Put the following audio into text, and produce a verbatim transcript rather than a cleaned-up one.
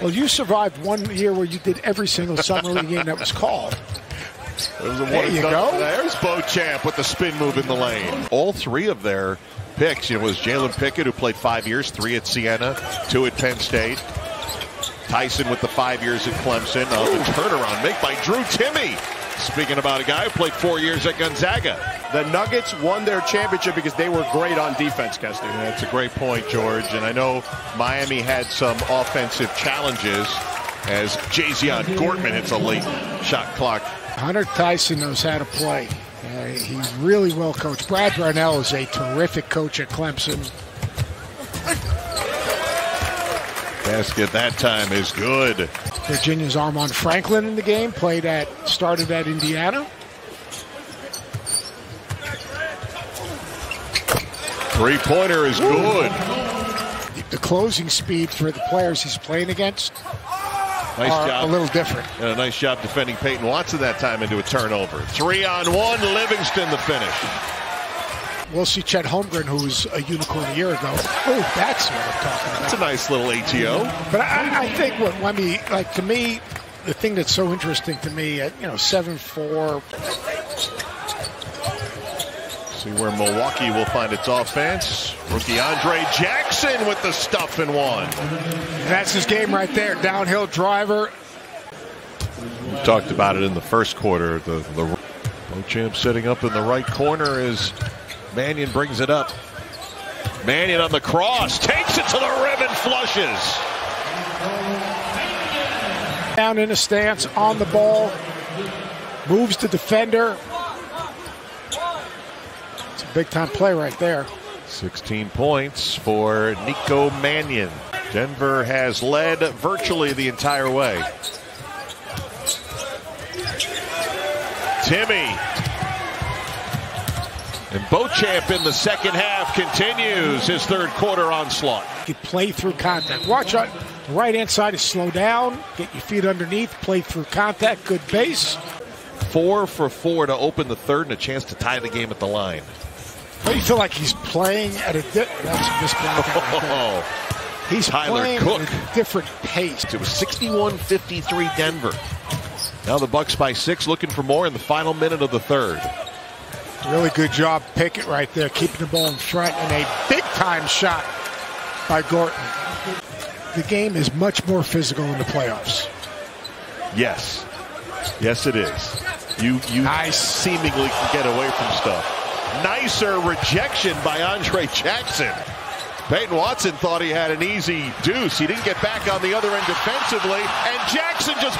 Well, you survived one year where you did every single summer league game that was called. There's a there you go. There's Bo Champ with the spin move in the lane. All three of their picks. It was Jalen Pickett, who played five years, three at Siena, two at Penn State. Tyson with the five years at Clemson. Oh, the turnaround make by Drew Timme. Speaking about a guy who played four years at Gonzaga. The Nuggets won their championship because they were great on defense, Keston. That's a great point, George. And I know Miami had some offensive challenges as Jazian Gortman hits a late shot clock. Hunter Tyson knows how to play. Uh, he's really well coached. Brad Brownell is a terrific coach at Clemson. Basket that time is good. Virginia's Armand Franklin in the game, played at, started at Indiana. Three-pointer is good. The closing speed for the players he's playing against nice are job. a little different. And a nice job defending Peyton Watson that time into a turnover. Three on one, Livingston the finish. We'll see Chet Holmgren, who was a unicorn a year ago. Oh, that's what I'm talking about. That's a nice little A T O. But I, I think what Wemby, like to me, the thing that's so interesting to me at, you know, seven four. See where Milwaukee will find its offense. Rookie Andre Jackson with the stuff and one. That's his game right there. Downhill driver. We talked about it in the first quarter. The, the Bo Champ sitting up in the right corner as Mannion brings it up. Mannion on the cross. Takes it to the rim and flushes. Down in a stance on the ball. Moves the defender. Big-time play right there. sixteen points for Nico Mannion. Denver has led virtually the entire way. Timme. And Bo Champ in the second half continues his third-quarter onslaught. You play through contact. Watch out. The right-hand side is slow down. Get your feet underneath. Play through contact. Good base. Four for four to open the third and a chance to tie the game at the line. Don't you feel like he's playing at a di that's this right He's Tyler playing Cook. At a different pace. It was sixty-one fifty-three Denver. Now the Bucks by six, looking for more in the final minute of the third. Really good job, Pickett right there, keeping the ball in front, and a big-time shot by Gortman. The game is much more physical in the playoffs. Yes. Yes, it is. You you nice. seemingly can get away from stuff. Nicer rejection by Andre Jackson. Peyton Watson thought he had an easy deuce. He didn't get back on the other end defensively, and Jackson just